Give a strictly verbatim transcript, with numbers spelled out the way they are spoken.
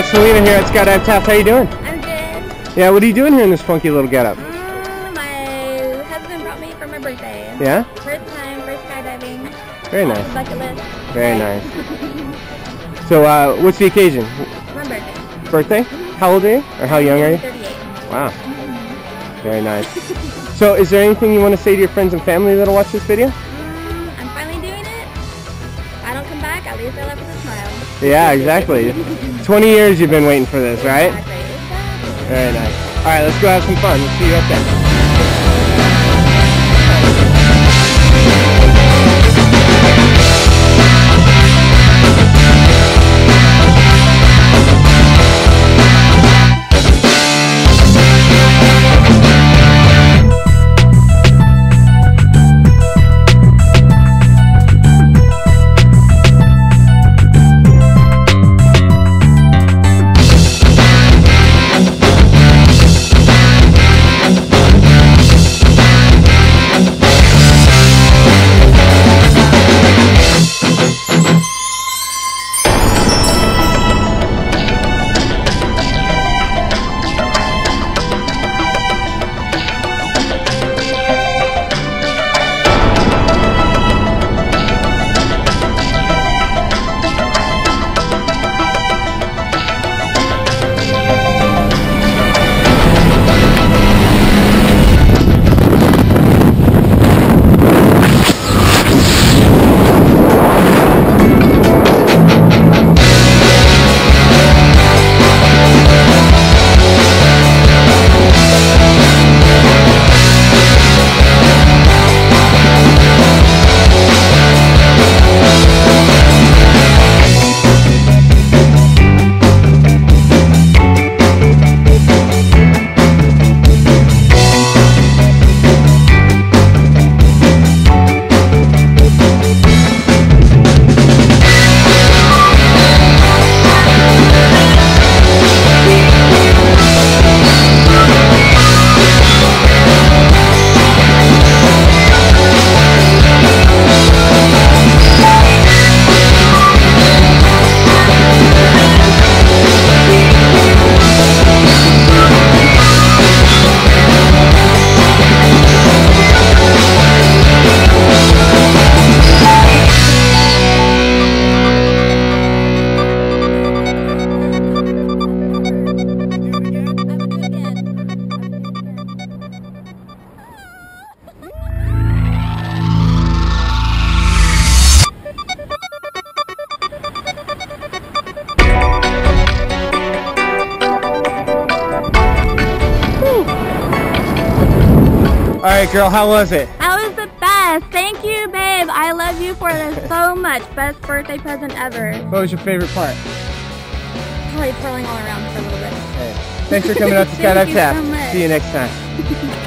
got Selena here at Skydive Taft. How you doing? I'm good. Yeah, what are you doing here in this funky little getup? Um, my husband brought me for my birthday. Yeah? First time, first skydiving. Very nice. Bucket list. Very nice. So, uh, what's the occasion? My birthday. Birthday? Mm-hmm. How old are you? Or how young are you? thirty-eight. Wow. Mm-hmm. Very nice. So, is there anything you want to say to your friends and family that'll watch this video? At least I left with a smile. Yeah, exactly. twenty years you've been waiting for this, right? Exactly. Very nice. All right, let's go have some fun. We'll see you up there. All right, girl, how was it? That was the best. Thank you, babe. I love you for this so much. Best birthday present ever. What was your favorite part? Probably twirling all around for a little bit. Hey. Thanks for coming out to Skydive Taft. Thank you so much. See you next time.